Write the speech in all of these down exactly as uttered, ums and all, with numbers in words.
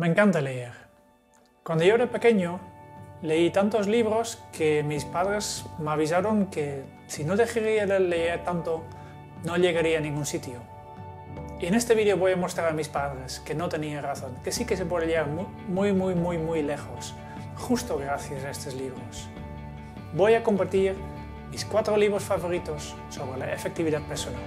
Me encanta leer. Cuando yo era pequeño, leí tantos libros que mis padres me avisaron que si no dejaría de leer tanto, no llegaría a ningún sitio. Y en este vídeo voy a mostrar a mis padres que no tenían razón, que sí que se puede llegar muy, muy, muy, muy lejos, justo gracias a estos libros. Voy a compartir mis cuatro libros favoritos sobre la efectividad personal.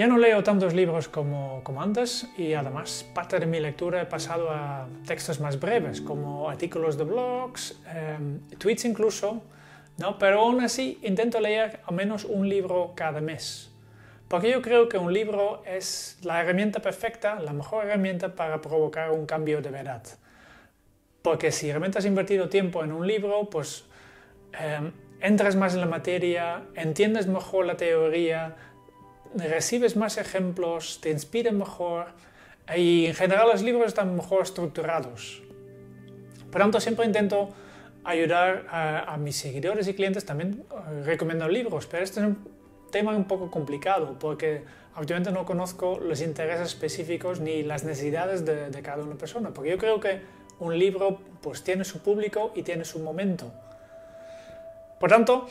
Ya no leo tantos libros como, como antes y además parte de mi lectura he pasado a textos más breves como artículos de blogs, eh, tweets incluso, ¿no? Pero aún así intento leer al menos un libro cada mes. Porque yo creo que un libro es la herramienta perfecta, la mejor herramienta para provocar un cambio de verdad. Porque si realmente has invertido tiempo en un libro, pues eh, entras más en la materia, entiendes mejor la teoría, recibes más ejemplos, te inspiran mejor y en general los libros están mejor estructurados. Por tanto, siempre intento ayudar a, a mis seguidores y clientes, también recomiendo libros, pero este es un tema un poco complicado porque obviamente no conozco los intereses específicos ni las necesidades de, de cada una persona, porque yo creo que un libro pues tiene su público y tiene su momento. Por tanto,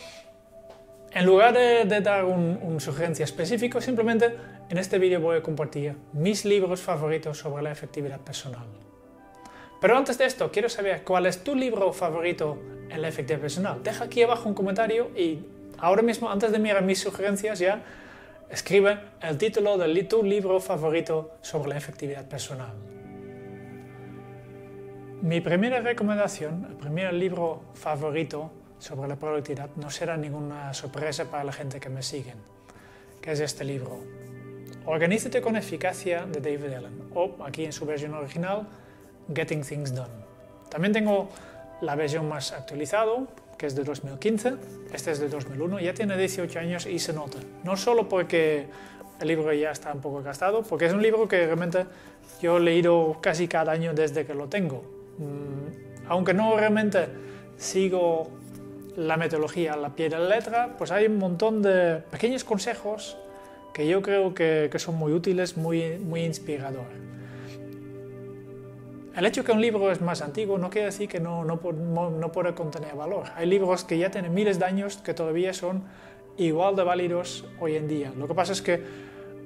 en lugar de, de dar un, un sugerencia específica, simplemente en este vídeo voy a compartir mis libros favoritos sobre la efectividad personal. Pero antes de esto, quiero saber cuál es tu libro favorito en la efectividad personal. Deja aquí abajo un comentario y ahora mismo, antes de mirar mis sugerencias, ya escribe el título de tu libro favorito sobre la efectividad personal. Mi primera recomendación, el primer libro favorito sobre la productividad, no será ninguna sorpresa para la gente que me siguen, que es este libro, Organízate con eficacia, de David Allen, o aquí en su versión original, Getting Things Done. También tengo la versión más actualizada, que es de dos mil quince, este es de dos mil uno, ya tiene dieciocho años y se nota, no solo porque el libro ya está un poco gastado, porque es un libro que realmente yo he leído casi cada año desde que lo tengo, aunque no realmente sigo la metodología a la pie de la letra, pues hay un montón de pequeños consejos que yo creo que, que son muy útiles, muy, muy inspirador. El hecho que un libro es más antiguo no quiere decir que no, no, no, no pueda contener valor. Hay libros que ya tienen miles de años que todavía son igual de válidos hoy en día. Lo que pasa es que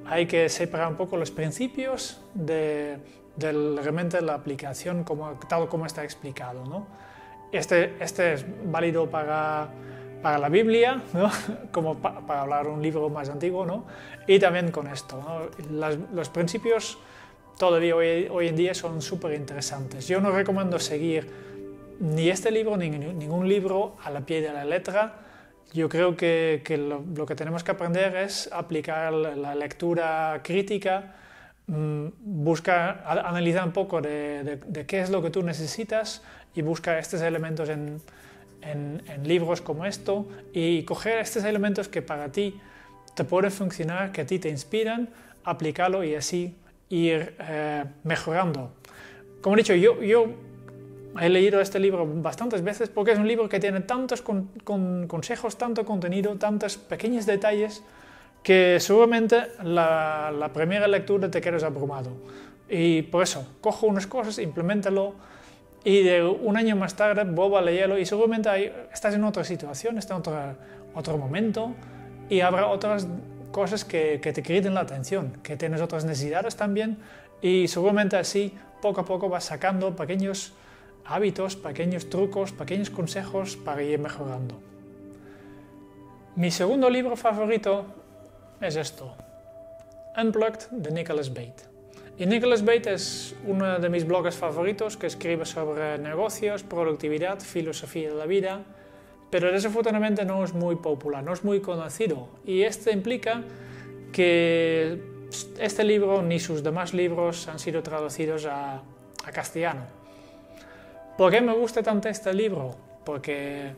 hay que separar un poco los principios de, de realmente la aplicación como, tal como está explicado, ¿no? Este, este es válido para, para la Biblia, ¿no? Como pa, para hablar un libro más antiguo, ¿no? Y también con esto, ¿no? Las, los principios todavía hoy, hoy en día son súper interesantes. Yo no recomiendo seguir ni este libro ni ningún libro a la pie de la letra. Yo creo que, que lo, lo que tenemos que aprender es aplicar la, la lectura crítica, busca, analiza un poco de, de, de qué es lo que tú necesitas y busca estos elementos en, en, en libros como esto y coger estos elementos que para ti te pueden funcionar, que a ti te inspiran, aplicarlo y así ir eh, mejorando. Como he dicho, yo, yo he leído este libro bastantes veces porque es un libro que tiene tantos con, con consejos, tanto contenido, tantos pequeños detalles que seguramente la, la primera lectura te quedas abrumado. Y por eso, cojo unas cosas, implementalo y de un año más tarde vuelvo a leerlo y seguramente hay, estás en otra situación, estás en otro, otro momento y habrá otras cosas que, que te griten la atención, que tienes otras necesidades también y seguramente así poco a poco vas sacando pequeños hábitos, pequeños trucos, pequeños consejos para ir mejorando. Mi segundo libro favorito es esto, Unplugged, de Nicholas Bate. Y Nicholas Bate es uno de mis bloggers favoritos que escribe sobre negocios, productividad, filosofía de la vida, pero desafortunadamente no es muy popular, no es muy conocido. Y esto implica que este libro ni sus demás libros han sido traducidos a, a castellano. ¿Por qué me gusta tanto este libro? Porque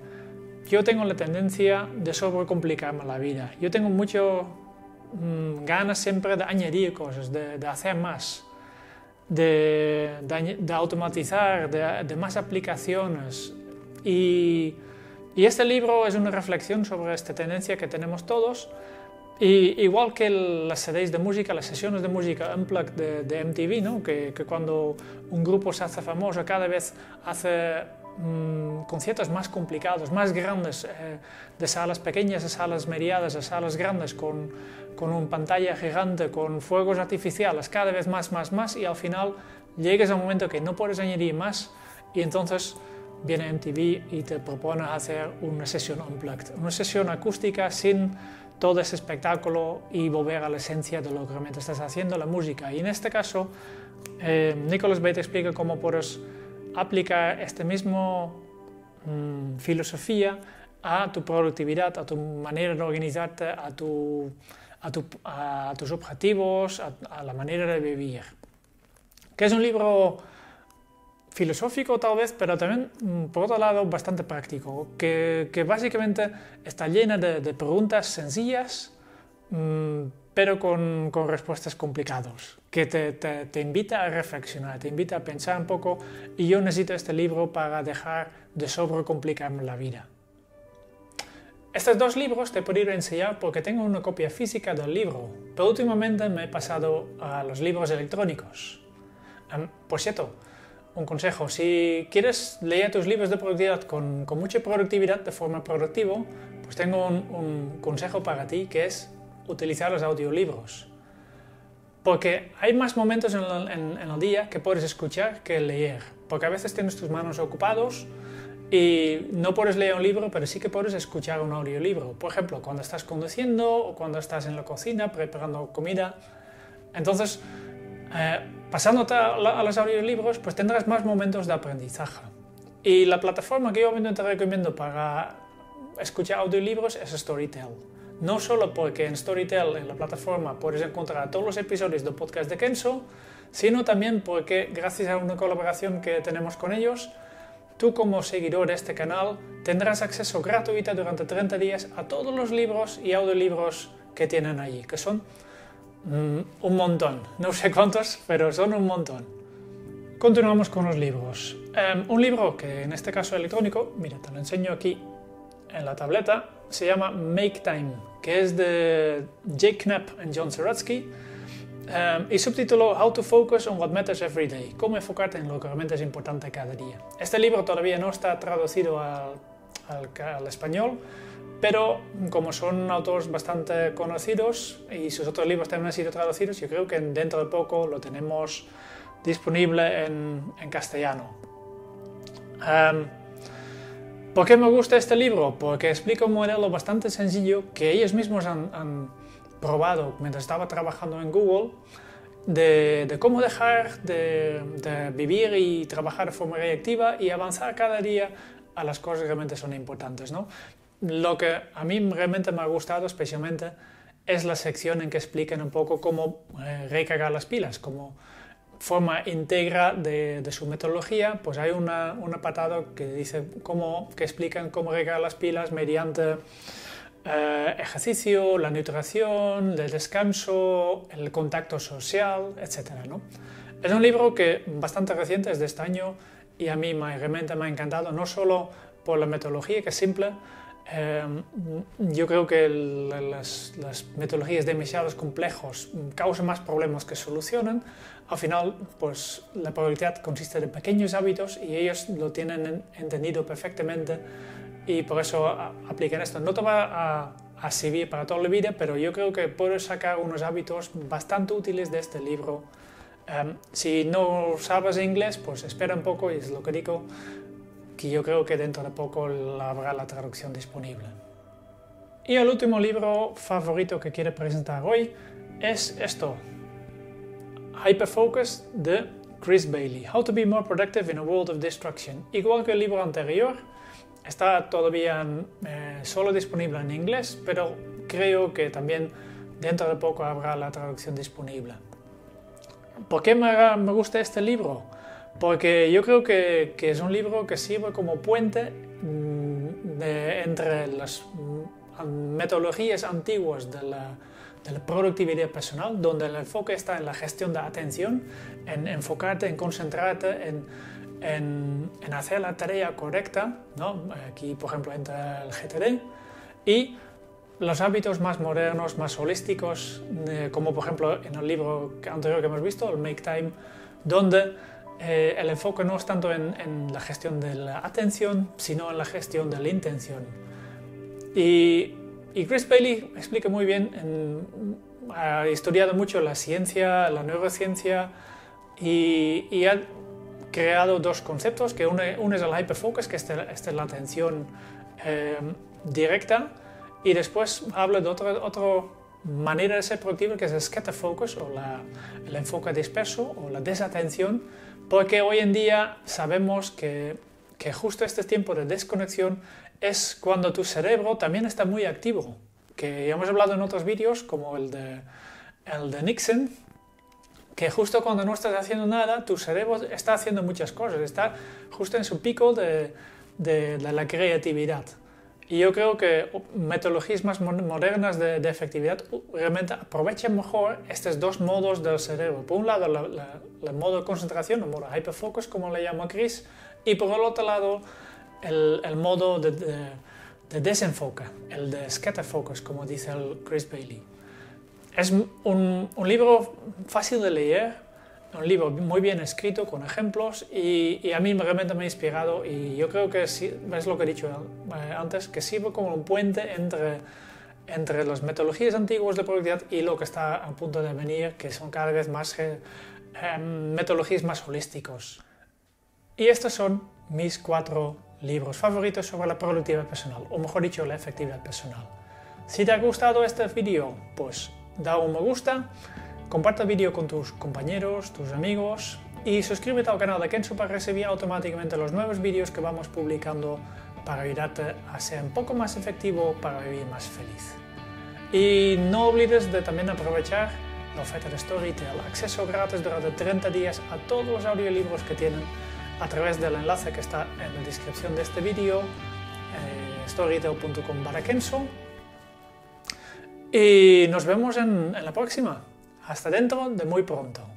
yo tengo la tendencia de sobrecomplicarme la vida. Yo tengo mucho mmm, ganas siempre de añadir cosas, de, de hacer más, de, de, de automatizar, de, de más aplicaciones. Y, y este libro es una reflexión sobre esta tendencia que tenemos todos. Y igual que las C Ds de música, las sesiones de música Unplugged de, de M T V, ¿no? que, que cuando un grupo se hace famoso cada vez hace mmm, conciertos más complicados, más grandes, eh, de salas pequeñas a salas mediadas a salas grandes, con, con una pantalla gigante, con fuegos artificiales, cada vez más, más, más, y al final llegas a un momento que no puedes añadir más, y entonces viene M T V y te propone hacer una sesión Unplugged, una sesión acústica sin todo ese espectáculo y volver a la esencia de lo que realmente estás haciendo, la música. Y en este caso, eh, Nicholas Bate explica cómo puedes aplicar esta misma mm, filosofía a tu productividad, a tu manera de organizarte, a, tu, a, tu, a, a tus objetivos, a, a la manera de vivir. Que es un libro filosófico tal vez, pero también por otro lado bastante práctico, que, que básicamente está llena de, de preguntas sencillas, pero con, con respuestas complicadas, que te, te, te invita a reflexionar, te invita a pensar un poco, y yo necesito este libro para dejar de sobrecomplicarme la vida. Estos dos libros te podría enseñar porque tengo una copia física del libro, pero últimamente me he pasado a los libros electrónicos. Por cierto, un consejo, si quieres leer tus libros de productividad con, con mucha productividad, de forma productiva, pues tengo un, un consejo para ti, que es utilizar los audiolibros. Porque hay más momentos en el, en, en el día que puedes escuchar que leer, porque a veces tienes tus manos ocupadas y no puedes leer un libro, pero sí que puedes escuchar un audiolibro. Por ejemplo, cuando estás conduciendo o cuando estás en la cocina preparando comida. Entonces, Eh, pasándote a, la, a los audiolibros, pues tendrás más momentos de aprendizaje. Y la plataforma que yo te recomiendo para escuchar audiolibros es Storytel. No solo porque en Storytel, en la plataforma, puedes encontrar todos los episodios del podcast de KENSO, sino también porque gracias a una colaboración que tenemos con ellos, tú como seguidor de este canal tendrás acceso gratuito durante treinta días a todos los libros y audiolibros que tienen allí, que son Mm, un montón, no sé cuántos, pero son un montón. Continuamos con los libros. Um, un libro que en este caso electrónico, mira, te lo enseño aquí en la tableta, se llama Make Time, que es de Jake Knapp y John Zeratsky, um, y subtítulo How to Focus on What Matters Every Day, cómo enfocarte en lo que realmente es importante cada día. Este libro todavía no está traducido al, al, al español, pero como son autores bastante conocidos y sus otros libros también han sido traducidos, yo creo que dentro de poco lo tenemos disponible en, en castellano. Um, ¿Por qué me gusta este libro? Porque explica un modelo bastante sencillo que ellos mismos han, han probado mientras estaba trabajando en Google, de, de cómo dejar de, de vivir y trabajar de forma reactiva y avanzar cada día a las cosas que realmente son importantes, ¿no? Lo que a mí realmente me ha gustado especialmente es la sección en que explican un poco cómo eh, recargar las pilas, como forma íntegra de, de su metodología. Pues hay una, un apartado que dice cómo, que explican cómo recargar las pilas mediante eh, ejercicio, la nutrición, el descanso, el contacto social, etcétera, ¿no? Es un libro que bastante reciente, es de este año, y a mí me, realmente me ha encantado, no solo por la metodología, que es simple. Eh, yo creo que el, las, las metodologías demasiado complejas causan más problemas que solucionan. Al final, pues la productividad consiste de pequeños hábitos y ellos lo tienen entendido perfectamente y por eso aplican esto. No te va a, a servir para toda la vida, pero yo creo que puedes sacar unos hábitos bastante útiles de este libro. Eh, si no sabes inglés, pues espera un poco, y es lo que digo, que yo creo que dentro de poco habrá la traducción disponible. Y el último libro favorito que quiero presentar hoy es esto, Hyperfocus de Chris Bailey, How to be more productive in a world of distraction. Igual que el libro anterior, está todavía eh, solo disponible en inglés, pero creo que también dentro de poco habrá la traducción disponible. ¿Por qué me, me gusta este libro? Porque yo creo que, que es un libro que sirve como puente de, entre las metodologías antiguas de la, de la productividad personal, donde el enfoque está en la gestión de atención, en enfocarte, en concentrarte, en, en, en hacer la tarea correcta, ¿no? Aquí, por ejemplo, entra el G T D, y los hábitos más modernos, más holísticos, eh, como por ejemplo en el libro anterior que hemos visto, el Make Time, donde eh, el enfoque no es tanto en, en la gestión de la atención, sino en la gestión de la intención. Y, y Chris Bailey explica muy bien, en, ha estudiado mucho la ciencia, la neurociencia, y, y ha creado dos conceptos, que uno, uno es el hyperfocus, que es, de, es de la atención eh, directa, y después habla de otra, otra manera de ser productivo, que es el scatterfocus, o la, el enfoque disperso, o la desatención, porque hoy en día sabemos que, que justo este tiempo de desconexión es cuando tu cerebro también está muy activo, que ya hemos hablado en otros vídeos, como el de, el de Nixon, que justo cuando no estás haciendo nada, tu cerebro está haciendo muchas cosas, está justo en su pico de, de, de la creatividad. Y yo creo que metodologías más modernas de, de efectividad realmente aprovechan mejor estos dos modos del cerebro. Por un lado, la, la, el modo de concentración, el modo hyperfocus, como le llama Chris, y por el otro lado, el, el modo de, de, de desenfoque, el de scatterfocus, como dice el Chris Bailey. Es un, un libro fácil de leer, un libro muy bien escrito, con ejemplos, y, y a mí realmente me ha inspirado, y yo creo que sí, es lo que he dicho antes, que sirve como un puente entre, entre las metodologías antiguas de productividad y lo que está a punto de venir, que son cada vez más eh, metodologías más holísticos. Y estos son mis cuatro libros favoritos sobre la productividad personal, o mejor dicho, la efectividad personal. Si te ha gustado este vídeo, pues da un me gusta, comparte el vídeo con tus compañeros, tus amigos, y suscríbete al canal de Kenso para recibir automáticamente los nuevos vídeos que vamos publicando para ayudarte a ser un poco más efectivo, para vivir más feliz. Y no olvides de también aprovechar la oferta de Storytel, acceso gratis durante treinta días a todos los audiolibros que tienen a través del enlace que está en la descripción de este vídeo, eh, storytel punto com barra Kenso. Y nos vemos en, en la próxima. Hasta dentro de muy pronto.